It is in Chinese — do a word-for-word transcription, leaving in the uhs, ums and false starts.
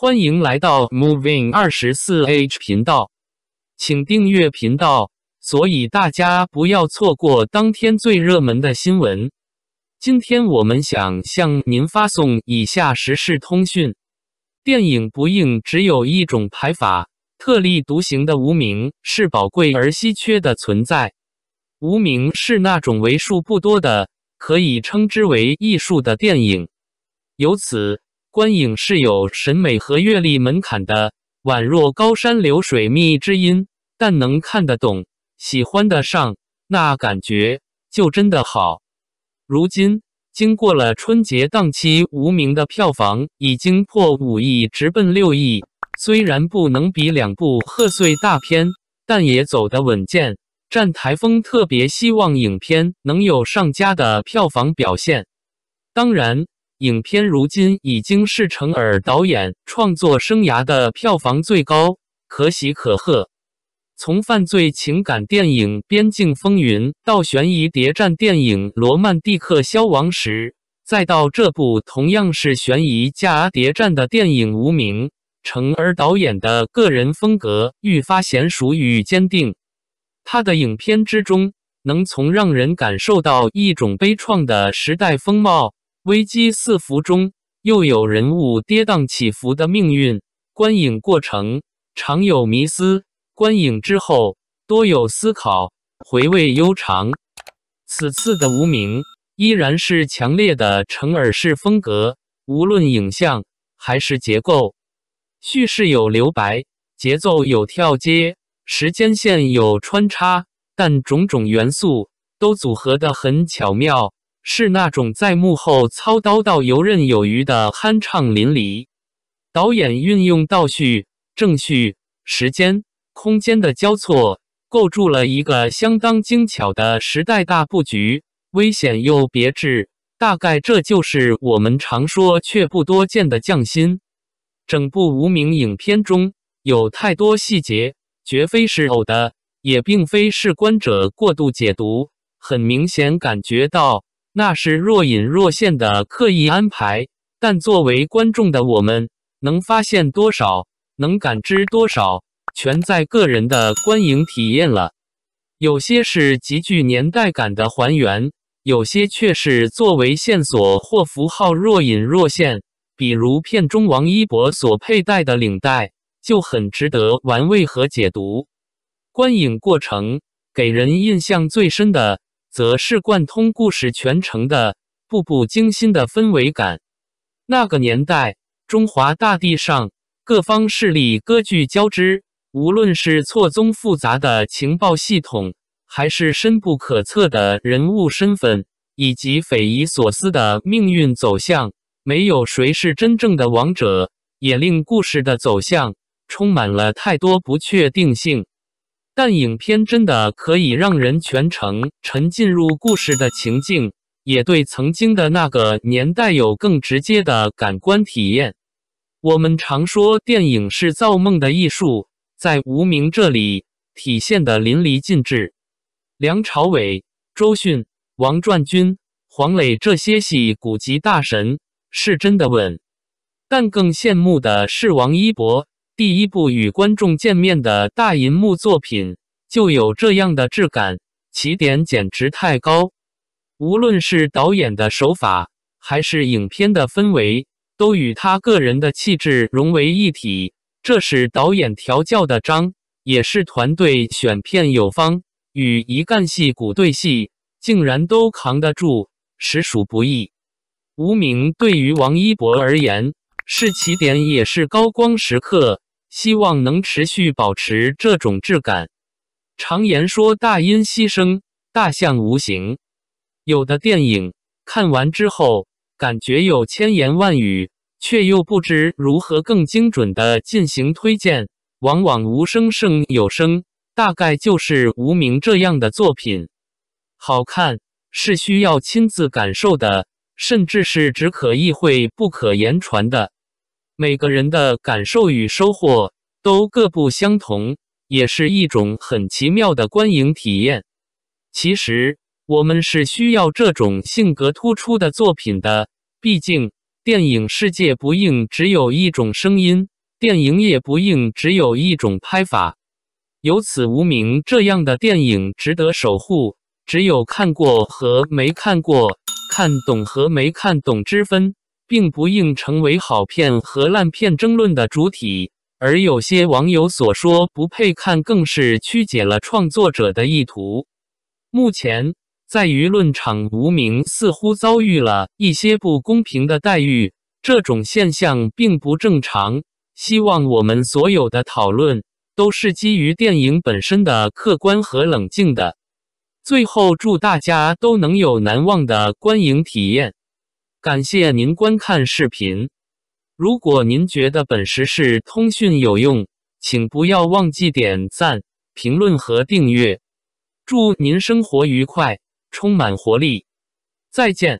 欢迎来到 Moving 二十四 H 频道，请订阅频道，所以大家不要错过当天最热门的新闻。今天我们想向您发送以下时事通讯：电影不应只有一种排法，特立独行的无名是宝贵而稀缺的存在。无名是那种为数不多的，可以称之为艺术的电影，由此。 观影是有审美和阅历门槛的，宛若高山流水觅知音，但能看得懂，喜欢得上，那感觉就真的好。如今经过了春节档期，无名的票房已经破五亿，直奔六亿。虽然不能比两部贺岁大片，但也走得稳健。战台风特别希望影片能有上佳的票房表现，当然。 影片如今已经是程耳导演创作生涯的票房最高，可喜可贺。从犯罪情感电影《边境风云》到悬疑谍战电影《罗曼蒂克消亡史》，再到这部同样是悬疑加谍战的电影《无名》，程耳导演的个人风格愈发娴熟与坚定。他的影片之中，能从让人感受到一种悲怆的时代风貌。 危机四伏中，又有人物跌宕起伏的命运。观影过程常有迷思，观影之后多有思考，回味悠长。此次的《无名》依然是强烈的程耳式风格，无论影像还是结构，叙事有留白，节奏有跳接，时间线有穿插，但种种元素都组合得很巧妙。 是那种在幕后操刀到游刃有余的酣畅淋漓。导演运用倒叙、正叙、时间、空间的交错，构筑了一个相当精巧的时代大布局，危险又别致。大概这就是我们常说却不多见的匠心。整部无名影片中有太多细节，绝非是偶的，也并非是观者过度解读，很明显感觉到。 那是若隐若现的刻意安排，但作为观众的我们，能发现多少，能感知多少，全在个人的观影体验了。有些是极具年代感的还原，有些却是作为线索或符号若隐若现。比如片中王一博所佩戴的领带，就很值得玩味和解读。观影过程给人印象最深的。 则是贯通故事全程的步步惊心的氛围感。那个年代，中华大地上各方势力割据交织，无论是错综复杂的情报系统，还是深不可测的人物身份，以及匪夷所思的命运走向，没有谁是真正的王者，也令故事的走向充满了太多不确定性。 但影片真的可以让人全程沉浸入故事的情境，也对曾经的那个年代有更直接的感官体验。我们常说电影是造梦的艺术，在《无名》这里体现得淋漓尽致。梁朝伟、周迅、王传君、黄磊这些戏骨级大神是真的稳，但更羡慕的是王一博。 第一部与观众见面的大银幕作品就有这样的质感，起点简直太高。无论是导演的手法，还是影片的氛围，都与他个人的气质融为一体。这是导演调教的章，也是团队选片有方，与一干戏骨对戏，竟然都扛得住，实属不易。无名对于王一博而言，是起点，也是高光时刻。 希望能持续保持这种质感。常言说大音希声，大象无形。有的电影看完之后，感觉有千言万语，却又不知如何更精准地进行推荐，往往无声胜有声。大概就是《无名》这样的作品，好看是需要亲自感受的，甚至是只可意会不可言传的。 每个人的感受与收获都各不相同，也是一种很奇妙的观影体验。其实，我们是需要这种性格突出的作品的，毕竟电影世界不应只有一种声音，电影也不应只有一种拍法。有此无名这样的电影值得守护，只有看过和没看过，看懂和没看懂之分，并不应成为好片和烂片争论的主体。而有些网友所说不配看，更是曲解了创作者的意图。目前，在舆论场，无名似乎遭遇了一些不公平的待遇，这种现象并不正常。希望我们所有的讨论都是基于电影本身的客观和冷静的。最后，祝大家都能有难忘的观影体验。感谢您观看视频。如果您觉得本时事通讯有用，请不要忘记点赞、评论和订阅。祝您生活愉快，充满活力。再见。